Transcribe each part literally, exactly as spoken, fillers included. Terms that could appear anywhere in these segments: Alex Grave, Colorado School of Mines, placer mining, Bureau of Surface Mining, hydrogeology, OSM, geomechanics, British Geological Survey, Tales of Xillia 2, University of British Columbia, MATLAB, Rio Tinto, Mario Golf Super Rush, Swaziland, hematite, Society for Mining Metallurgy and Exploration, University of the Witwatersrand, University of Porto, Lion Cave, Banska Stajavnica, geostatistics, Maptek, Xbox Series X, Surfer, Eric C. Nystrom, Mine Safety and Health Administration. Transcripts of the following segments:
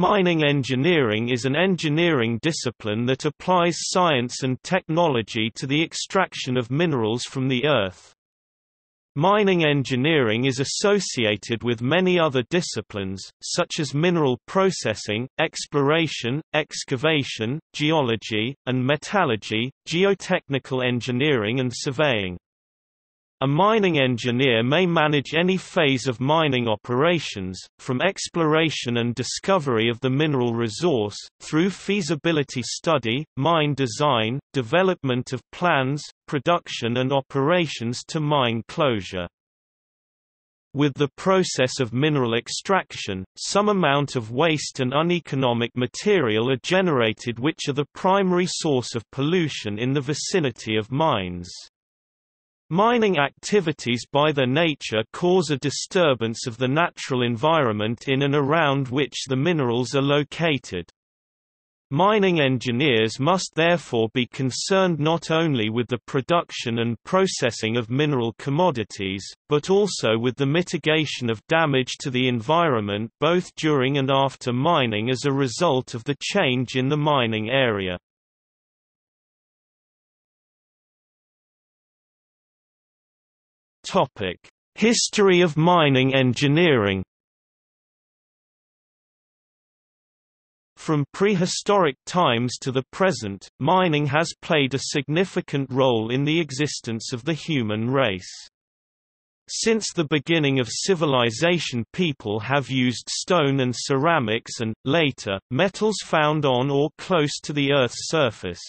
Mining engineering is an engineering discipline that applies science and technology to the extraction of minerals from the earth. Mining engineering is associated with many other disciplines, such as mineral processing, exploration, excavation, geology, and metallurgy, geotechnical engineering and surveying. A mining engineer may manage any phase of mining operations, from exploration and discovery of the mineral resource, through feasibility study, mine design, development of plans, production and operations to mine closure. With the process of mineral extraction, some amount of waste and uneconomic material are generated which are the primary source of pollution in the vicinity of mines. Mining activities by their nature cause a disturbance of the natural environment in and around which the minerals are located. Mining engineers must therefore be concerned not only with the production and processing of mineral commodities, but also with the mitigation of damage to the environment both during and after mining as a result of the change in the mining area. History of mining engineering. From prehistoric times to the present, mining has played a significant role in the existence of the human race. Since the beginning of civilization, people have used stone and ceramics and, later, metals found on or close to the Earth's surface.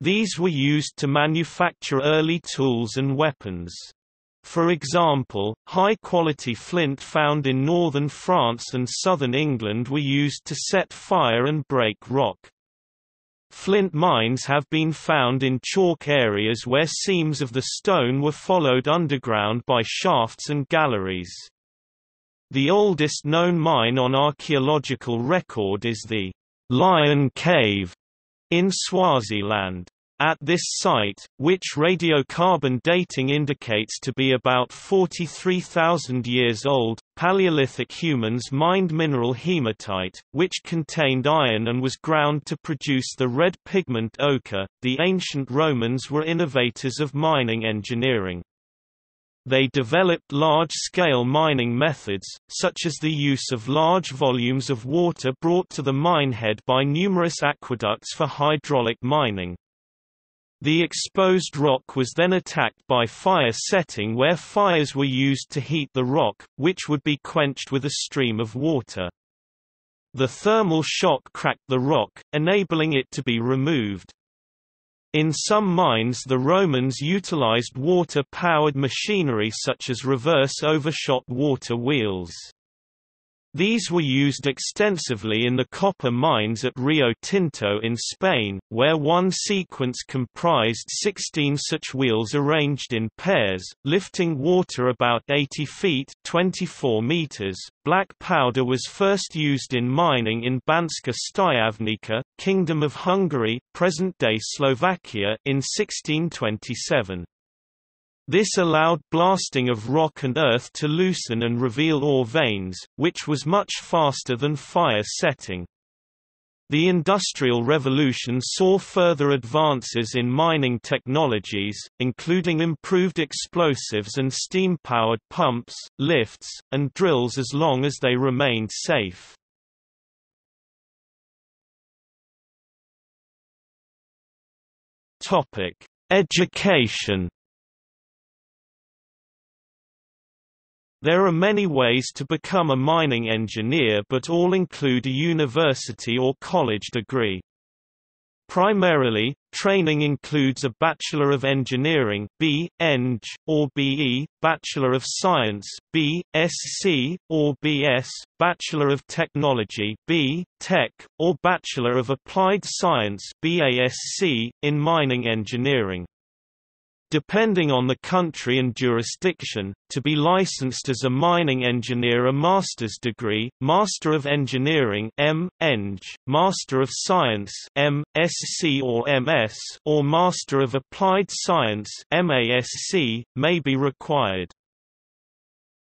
These were used to manufacture early tools and weapons. For example, high-quality flint found in northern France and southern England were used to set fire and break rock. Flint mines have been found in chalk areas where seams of the stone were followed underground by shafts and galleries. The oldest known mine on archaeological record is the Lion Cave in Swaziland. At this site, which radiocarbon dating indicates to be about forty-three thousand years old, Paleolithic humans mined mineral hematite, which contained iron and was ground to produce the red pigment ochre. The ancient Romans were innovators of mining engineering. They developed large-scale mining methods, such as the use of large volumes of water brought to the minehead by numerous aqueducts for hydraulic mining. The exposed rock was then attacked by fire setting, where fires were used to heat the rock, which would be quenched with a stream of water. The thermal shock cracked the rock, enabling it to be removed. In some mines the Romans utilized water-powered machinery such as reverse overshot water wheels. These were used extensively in the copper mines at Rio Tinto in Spain, where one sequence comprised sixteen such wheels arranged in pairs, lifting water about eighty feet (twenty-four meters). Black powder was first used in mining in Banska Stajavnica, Kingdom of Hungary, present-day Slovakia, in sixteen twenty-seven. This allowed blasting of rock and earth to loosen and reveal ore veins, which was much faster than fire setting. The Industrial Revolution saw further advances in mining technologies, including improved explosives and steam-powered pumps, lifts, and drills as long as they remained safe. Education. There are many ways to become a mining engineer, but all include a university or college degree. Primarily, training includes a Bachelor of Engineering B Eng or B E, Bachelor of Science B Sc or B S, Bachelor of Technology B Tech or Bachelor of Applied Science B A Sc in mining engineering. Depending on the country and jurisdiction, to be licensed as a mining engineer, a master's degree, Master of Engineering M Eng, Master of Science M Sc or M S, or Master of Applied Science M A Sc, may be required.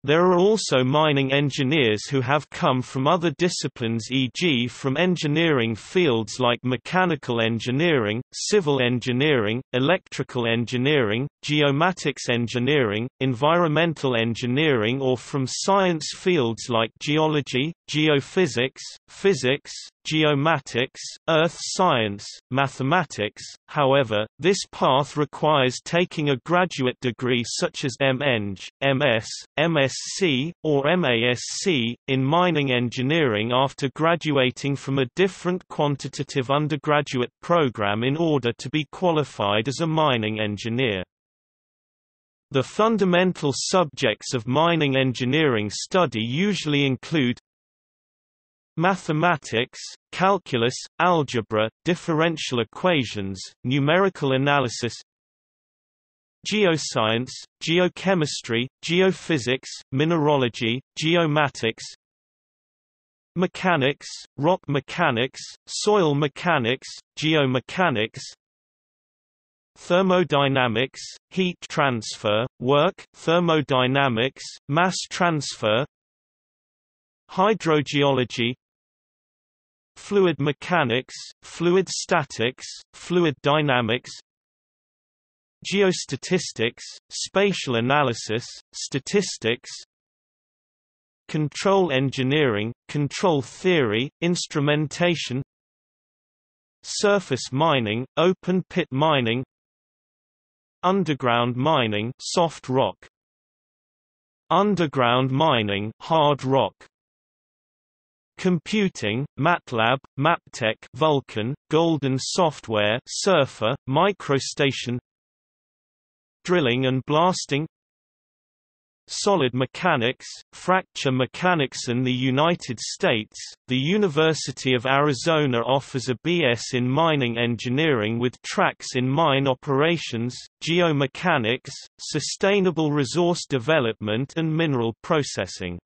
There are also mining engineers who have come from other disciplines, for example from engineering fields like mechanical engineering, civil engineering, electrical engineering, geomatics engineering, environmental engineering, or from science fields like geology, geophysics, physics, geomatics, earth science, mathematics. However, this path requires taking a graduate degree such as M Eng, M S, M S C, or M A S C, in mining engineering after graduating from a different quantitative undergraduate program in order to be qualified as a mining engineer. The fundamental subjects of mining engineering study usually include mathematics, calculus, algebra, differential equations, numerical analysis, geoscience, geochemistry, geophysics, mineralogy, geomatics, mechanics, rock mechanics, soil mechanics, geomechanics, thermodynamics, heat transfer, work, thermodynamics, mass transfer, hydrogeology, fluid mechanics, fluid statics, fluid dynamics, geostatistics, spatial analysis, statistics, control engineering, control theory, instrumentation, surface mining, open pit mining, underground mining, soft rock, underground mining, hard rock, computing, MATLAB, Maptek, Vulcan, Golden Software, Surfer, Microstation, drilling and blasting, solid mechanics, fracture mechanics. In the United States, the University of Arizona offers a B S in mining engineering with tracks in mine operations, geomechanics, sustainable resource development and mineral processing.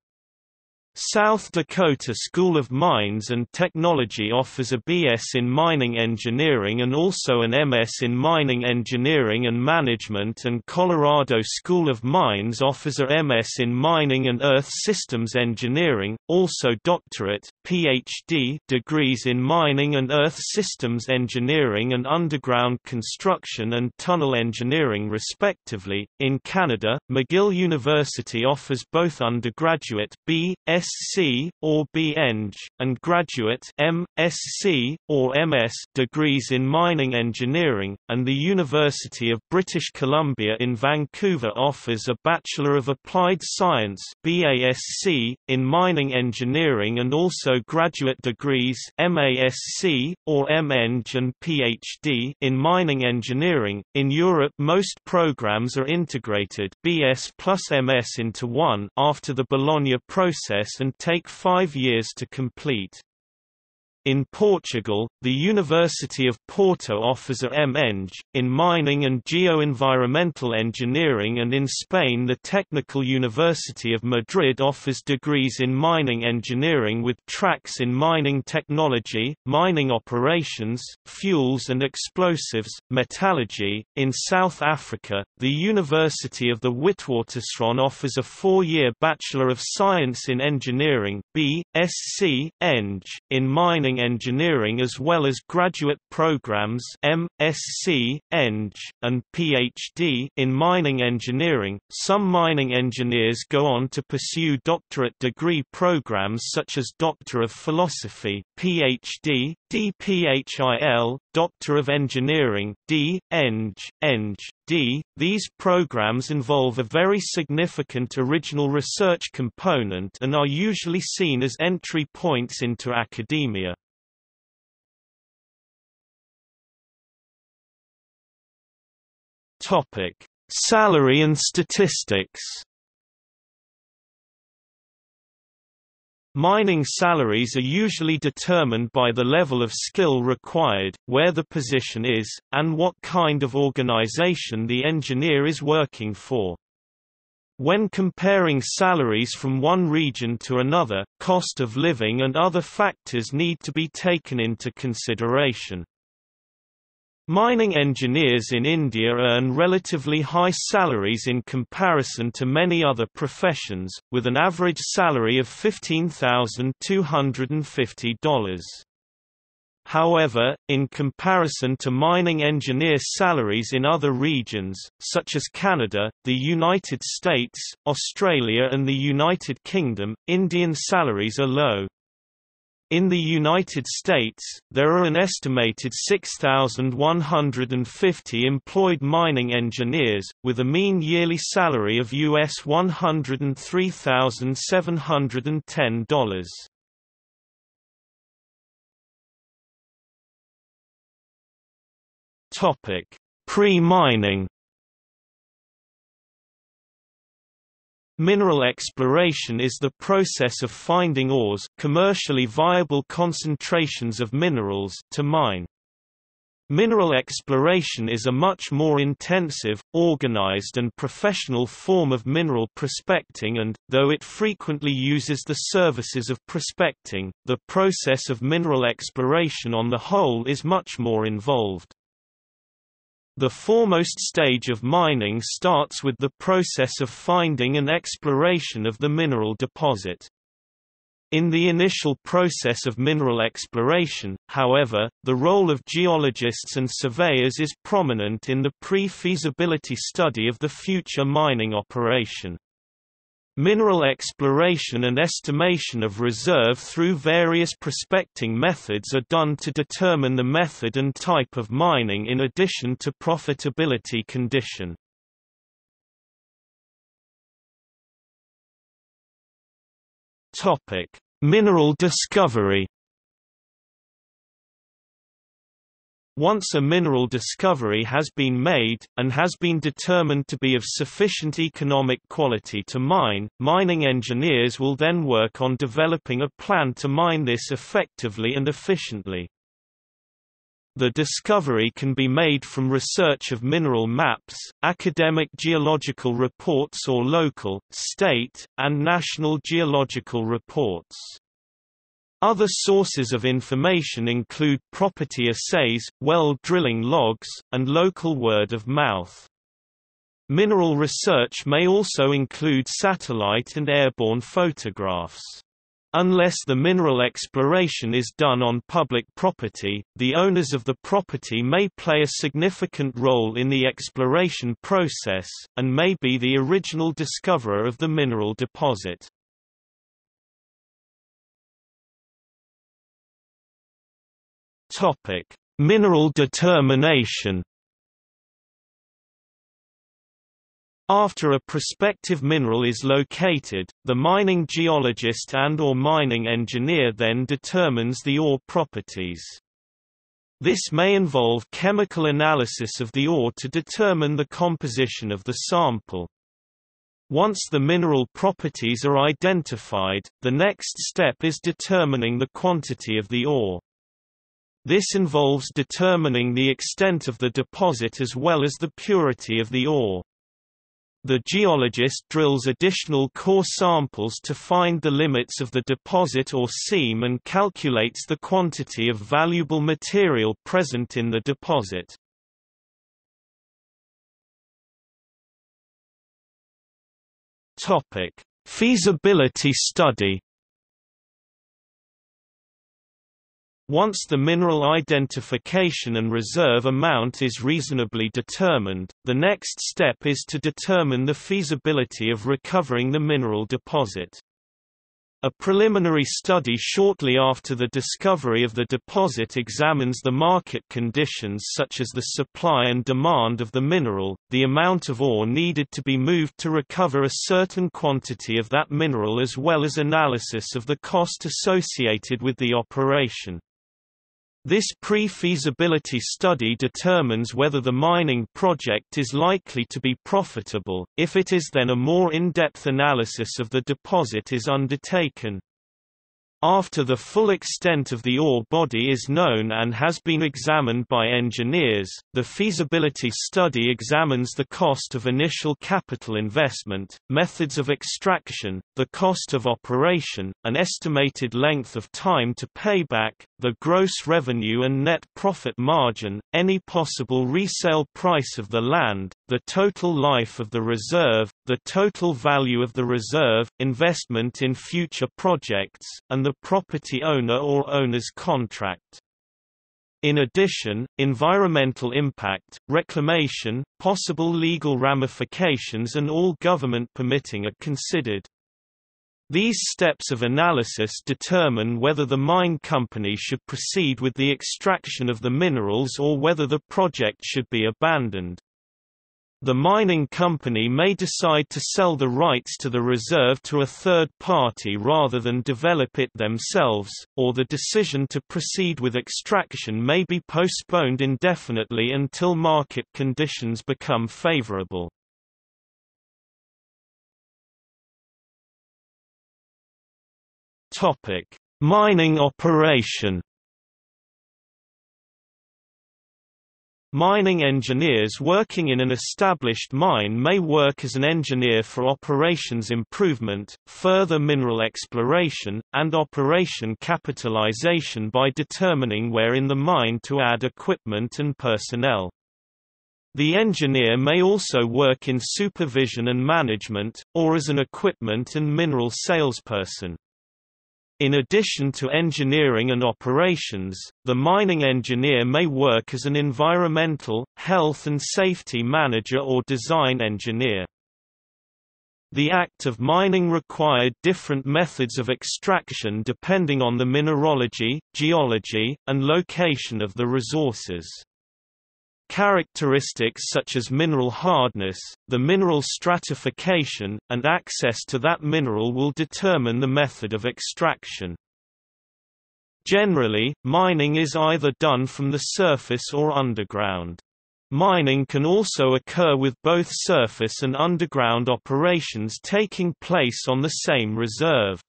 South Dakota School of Mines and Technology offers a B S in mining engineering and also an M S in mining engineering and management, and Colorado School of Mines offers a M S in mining and earth systems engineering, also doctorate, P H D degrees in mining and earth systems engineering and underground construction and tunnel engineering respectively. In Canada, McGill University offers both undergraduate B S B S C or B Eng and graduate M S C or M S degrees in mining engineering, and the University of British Columbia in Vancouver offers a Bachelor of Applied Science B A S C in mining engineering and also graduate degrees M A S C or M Eng and P H D in mining engineering. In Europe, most programs are integrated B S plus M S into one after the Bologna process and take five years to complete. In Portugal, the University of Porto offers a M Eng in mining and geoenvironmental engineering, and in Spain the Technical University of Madrid offers degrees in mining engineering with tracks in mining technology, mining operations, fuels and explosives, metallurgy. In South Africa, the University of the Witwatersrand offers a four-year Bachelor of Science in Engineering B Sc Eng in mining engineering, as well as graduate programs M Sc Eng and P H D in mining engineering. Some mining engineers go on to pursue doctorate degree programs such as Doctor of Philosophy P H D D P H I L, Doctor of Engineering D Eng, Eng.D. These programs involve a very significant original research component and are usually seen as entry points into academia. Topic: Salary and statistics. Mining salaries are usually determined by the level of skill required, where the position is, and what kind of organization the engineer is working for. When comparing salaries from one region to another, cost of living and other factors need to be taken into consideration. Mining engineers in India earn relatively high salaries in comparison to many other professions, with an average salary of fifteen thousand two hundred fifty dollars. However, in comparison to mining engineer salaries in other regions, such as Canada, the United States, Australia and the United Kingdom, Indian salaries are low. In the United States, there are an estimated six thousand one hundred fifty employed mining engineers, with a mean yearly salary of U S one hundred three thousand seven hundred ten dollars. Pre-mining. Mineral exploration is the process of finding ores, commercially viable concentrations of minerals, to mine. Mineral exploration is a much more intensive, organized and professional form of mineral prospecting and, though it frequently uses the services of prospecting, the process of mineral exploration on the whole is much more involved. The foremost stage of mining starts with the process of finding and exploration of the mineral deposit. In the initial process of mineral exploration, however, the role of geologists and surveyors is prominent in the pre-feasibility study of the future mining operation. Mineral exploration and estimation of reserve through various prospecting methods are done to determine the method and type of mining in addition to profitability condition. Topic: Mineral discovery. Once a mineral discovery has been made, and has been determined to be of sufficient economic quality to mine, mining engineers will then work on developing a plan to mine this effectively and efficiently. The discovery can be made from research of mineral maps, academic geological reports or local, state, and national geological reports. Other sources of information include property assays, well drilling logs, and local word of mouth. Mineral research may also include satellite and airborne photographs. Unless the mineral exploration is done on public property, the owners of the property may play a significant role in the exploration process, and may be the original discoverer of the mineral deposit. Topic: Mineral determination. After a prospective mineral is located, the mining geologist and/or mining engineer then determines the ore properties. This may involve chemical analysis of the ore to determine the composition of the sample. Once the mineral properties are identified, the next step is determining the quantity of the ore. This involves determining the extent of the deposit as well as the purity of the ore. The geologist drills additional core samples to find the limits of the deposit or seam and calculates the quantity of valuable material present in the deposit. Topic: Feasibility study. Once the mineral identification and reserve amount is reasonably determined, the next step is to determine the feasibility of recovering the mineral deposit. A preliminary study shortly after the discovery of the deposit examines the market conditions such as the supply and demand of the mineral, the amount of ore needed to be moved to recover a certain quantity of that mineral, as well as analysis of the cost associated with the operation. This pre-feasibility study determines whether the mining project is likely to be profitable. If it is, then a more in-depth analysis of the deposit is undertaken. after the full extent of the ore body is known and has been examined by engineers. The feasibility study examines the cost of initial capital investment, methods of extraction, the cost of operation, an estimated length of time to payback, the gross revenue and net profit margin, any possible resale price of the land, the total life of the reserve, the total value of the reserve, investment in future projects, and the property owner or owner's contract. In addition, environmental impact, reclamation, possible legal ramifications and all government permitting are considered. These steps of analysis determine whether the mine company should proceed with the extraction of the minerals or whether the project should be abandoned. The mining company may decide to sell the rights to the reserve to a third party rather than develop it themselves, or the decision to proceed with extraction may be postponed indefinitely until market conditions become favorable. Mining operation. Mining engineers working in an established mine may work as an engineer for operations improvement, further mineral exploration, and operation capitalization by determining where in the mine to add equipment and personnel. The engineer may also work in supervision and management, or as an equipment and mineral salesperson. In addition to engineering and operations, the mining engineer may work as an environmental, health and safety manager or design engineer. The act of mining required different methods of extraction depending on the mineralogy, geology, and location of the resources. Characteristics such as mineral hardness, the mineral stratification, and access to that mineral will determine the method of extraction. Generally, mining is either done from the surface or underground. Mining can also occur with both surface and underground operations taking place on the same reserve.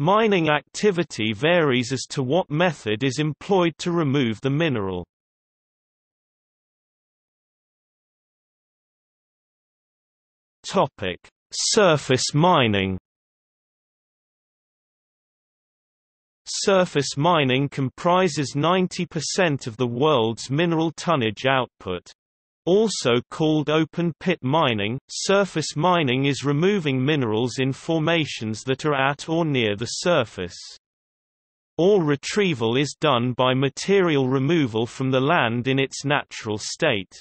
Mining activity varies as to what method is employed to remove the mineral. Topic: Surface mining. Surface mining comprises ninety percent of the world's mineral tonnage output. Also called open pit mining, surface mining is removing minerals in formations that are at or near the surface. Ore retrieval is done by material removal from the land in its natural state.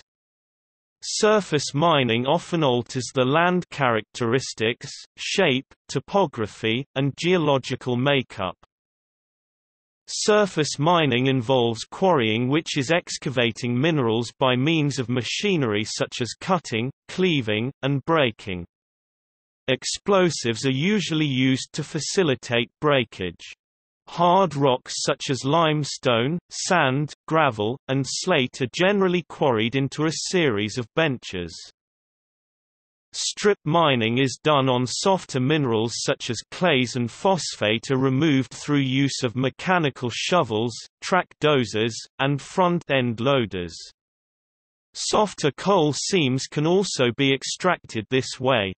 Surface mining often alters the land characteristics, shape, topography, and geological makeup. Surface mining involves quarrying, which is excavating minerals by means of machinery such as cutting, cleaving, and breaking. Explosives are usually used to facilitate breakage. Hard rocks such as limestone, sand, gravel, and slate are generally quarried into a series of benches. Strip mining is done on softer minerals such as clays, and phosphate are removed through use of mechanical shovels, track dozers, and front-end loaders. Softer coal seams can also be extracted this way.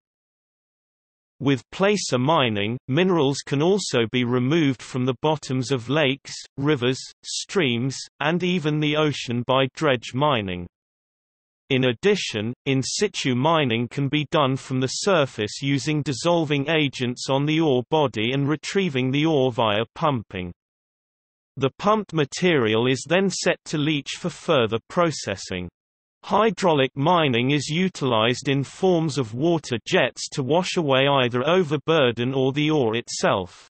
With placer mining, minerals can also be removed from the bottoms of lakes, rivers, streams, and even the ocean by dredge mining. In addition, in situ mining can be done from the surface using dissolving agents on the ore body and retrieving the ore via pumping. The pumped material is then set to leach for further processing. Hydraulic mining is utilized in forms of water jets to wash away either overburden or the ore itself.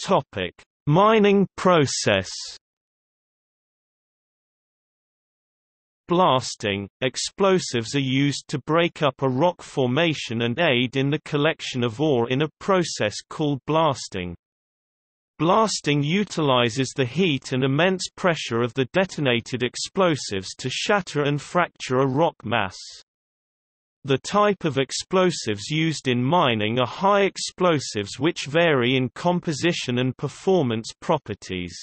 Topic: Mining process. Blasting – explosives are used to break up a rock formation and aid in the collection of ore in a process called blasting. Blasting utilizes the heat and immense pressure of the detonated explosives to shatter and fracture a rock mass. The type of explosives used in mining are high explosives which vary in composition and performance properties.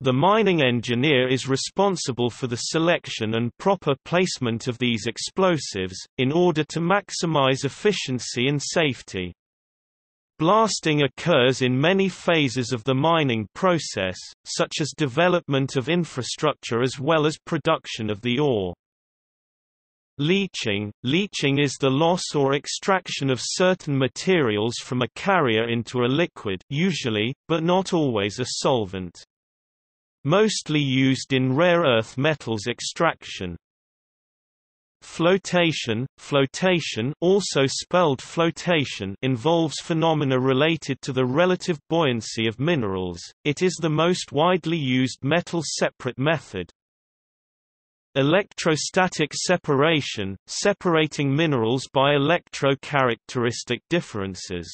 The mining engineer is responsible for the selection and proper placement of these explosives, in order to maximize efficiency and safety. Blasting occurs in many phases of the mining process, such as development of infrastructure as well as production of the ore. Leaching. Leaching is the loss or extraction of certain materials from a carrier into a liquid, usually, but not always, a solvent. Mostly used in rare earth metals extraction. Flotation. Flotation, also spelled flotation, involves phenomena related to the relative buoyancy of minerals. It is the most widely used metal-separate method. Electrostatic separation, separating minerals by electro-characteristic differences.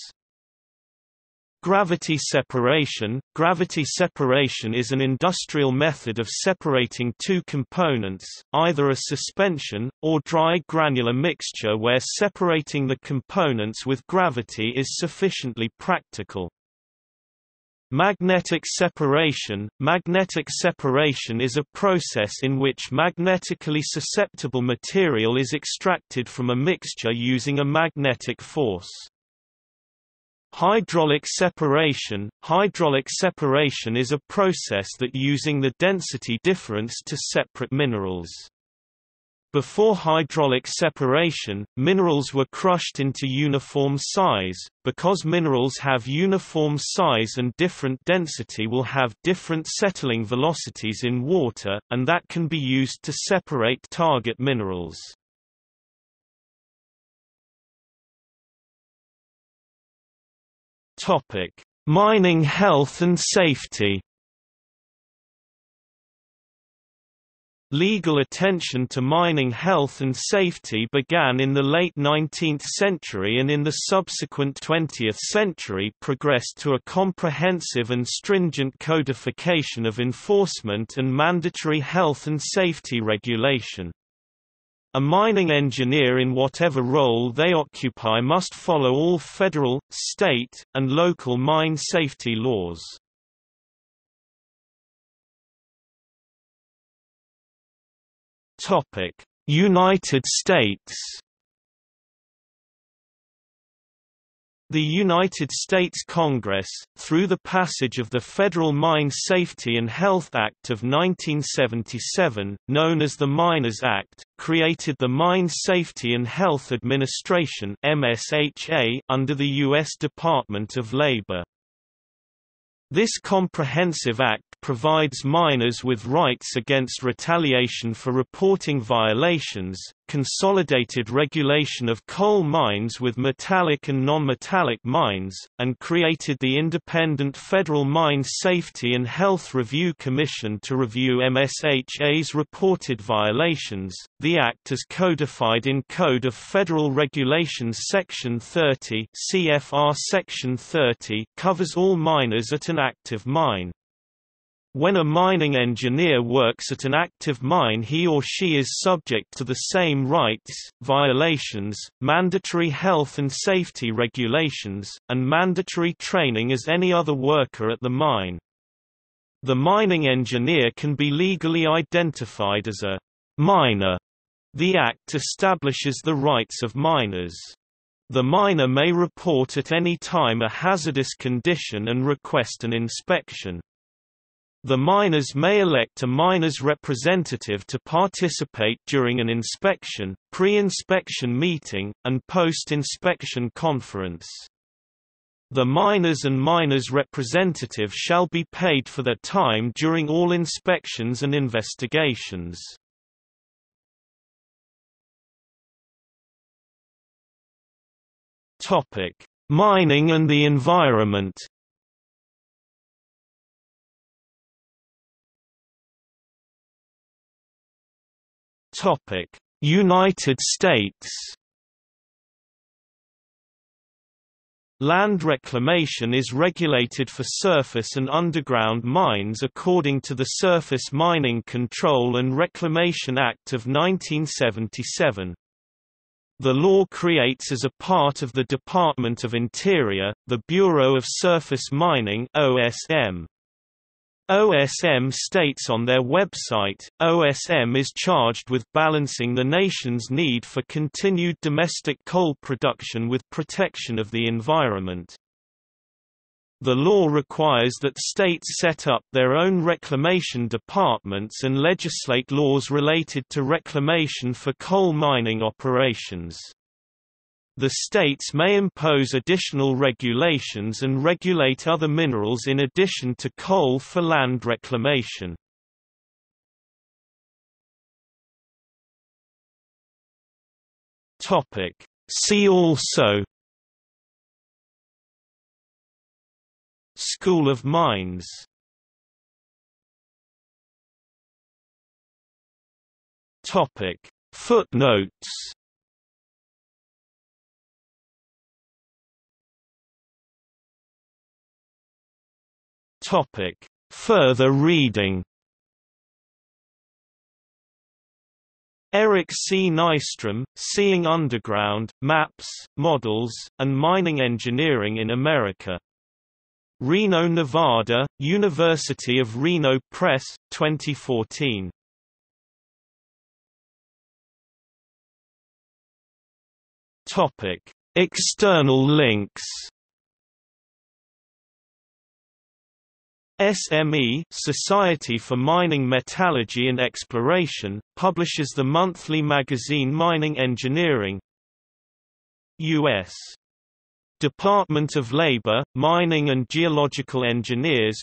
Gravity separation. Gravity separation is an industrial method of separating two components, either a suspension, or dry granular mixture where separating the components with gravity is sufficiently practical. Magnetic separation. Magnetic separation is a process in which magnetically susceptible material is extracted from a mixture using a magnetic force. Hydraulic separation. Hydraulic separation is a process that using the density difference to separate minerals. Before hydraulic separation, minerals were crushed into uniform size. Because minerals have uniform size and different density, will have different settling velocities in water, and that can be used to separate target minerals. Topic: Mining health and safety. Legal attention to mining health and safety began in the late nineteenth century and in the subsequent twentieth century progressed to a comprehensive and stringent codification of enforcement and mandatory health and safety regulation. A mining engineer in whatever role they occupy must follow all federal, state, and local mine safety laws. Topic: United States. The United States Congress, through the passage of the Federal Mine Safety and Health Act of nineteen seventy-seven, known as the Miners Act, created the Mine Safety and Health Administration (M S H A) under the U S Department of Labor. This comprehensive act provides miners with rights against retaliation for reporting violations, consolidated regulation of coal mines with metallic and non-metallic mines, and created the independent Federal Mine Safety and Health Review Commission to review M S H A's reported violations. The act is codified in Code of Federal Regulations Section thirty, C F R Section thirty covers all miners at an active mine. When a mining engineer works at an active mine, he or she is subject to the same rights, violations, mandatory health and safety regulations, and mandatory training as any other worker at the mine. The mining engineer can be legally identified as a miner. The Act establishes the rights of miners. The miner may report at any time a hazardous condition and request an inspection. The miners may elect a miner's representative to participate during an inspection, pre-inspection meeting, and post-inspection conference. The miners and miner's representative shall be paid for their time during all inspections and investigations. Topic: Mining and the environment. Topic: United States. Land reclamation is regulated for surface and underground mines according to the Surface Mining Control and Reclamation Act of nineteen seventy-seven. The law creates as a part of the Department of Interior, the Bureau of Surface Mining (O S M). O S M states on their website, O S M is charged with balancing the nation's need for continued domestic coal production with protection of the environment. The law requires that states set up their own reclamation departments and legislate laws related to reclamation for coal mining operations. The states may impose additional regulations and regulate other minerals in addition to coal for land reclamation. See also: School of Mines. Topic. Footnotes. Topic. Further reading. Eric C. Nystrom, Seeing Underground, Maps, Models, and Mining Engineering in America. Reno, Nevada, University of Reno Press, twenty fourteen. Topic. External links. S M E, Society for Mining Metallurgy and Exploration, publishes the monthly magazine Mining Engineering. U S Department of Labor, Mining and Geological Engineers.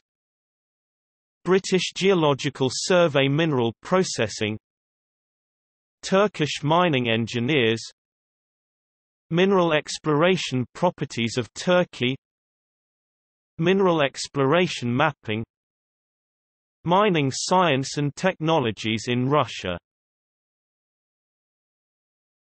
British Geological Survey, Mineral Processing. Turkish Mining Engineers. Mineral Exploration Properties of Turkey. Mineral Exploration Mapping. Mining Science and Technologies in Russia.